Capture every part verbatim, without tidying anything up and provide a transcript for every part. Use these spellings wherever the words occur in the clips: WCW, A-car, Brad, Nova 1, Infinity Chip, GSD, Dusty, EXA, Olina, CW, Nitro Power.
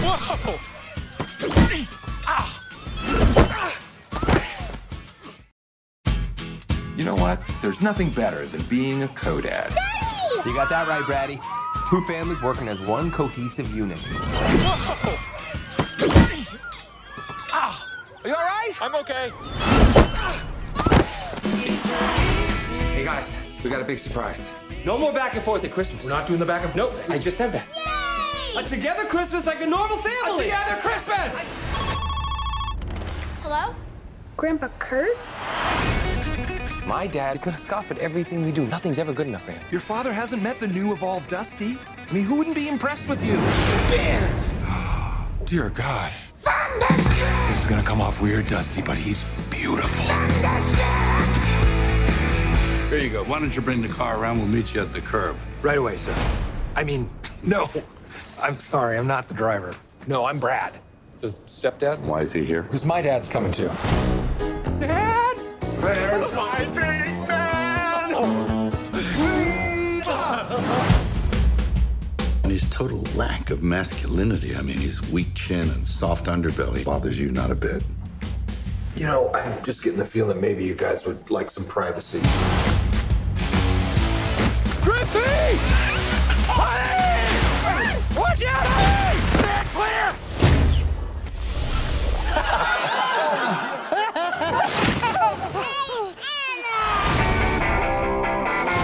Whoa! You know what? There's nothing better than being a co-dad. You got that right, Braddy. Two families working as one cohesive unit. Whoa! Ah! Are you all right? I'm okay. Hey guys, we got a big surprise. No more back and forth at Christmas. We're not doing the back and forth. Nope, I just said that. Yay! A together Christmas like a normal family. A together Christmas! I... Hello? Grandpa Kurt? My dad is gonna scoff at everything we do. Nothing's ever good enough for him. Your father hasn't met the new evolved Dusty. I mean, who wouldn't be impressed with you? Ben! Oh, dear God. Thunderstruck! This is gonna come off weird, Dusty, but he's beautiful. Thunderstruck! There you go. Why don't you bring the car around? We'll meet you at the curb. Right away, sir. I mean, no. I'm sorry. I'm not the driver. No, I'm Brad. The stepdad? Why is he here? Because my dad's coming, too. Dad! There's my big man! Oh. And his total lack of masculinity, I mean, his weak chin and soft underbelly bothers you not a bit. You know, I'm just getting the feeling maybe you guys would like some privacy. Griffey! Hey! Watch out! Hey! Stand clear!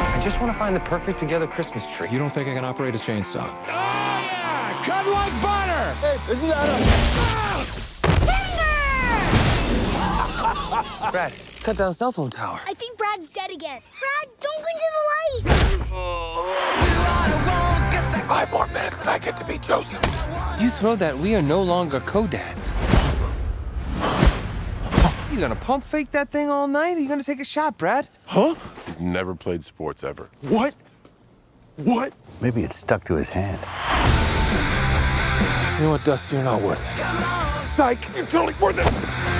I just want to find the perfect together Christmas tree. You don't think I can operate a chainsaw? Oh, yeah! Cut like butter! Hey, isn't that a... Ah! Brad, cut down a cell phone tower. I think Brad's dead again. Brad, don't go into the light. Oh. Five more minutes and I get to be Joseph. You throw that, we are no longer co-dads. You gonna pump fake that thing all night? Or you gonna take a shot, Brad? Huh? He's never played sports ever. What? What? Maybe it stuck to his hand. You know what, Dusty, you're not worth it. Psych, you're totally worth it.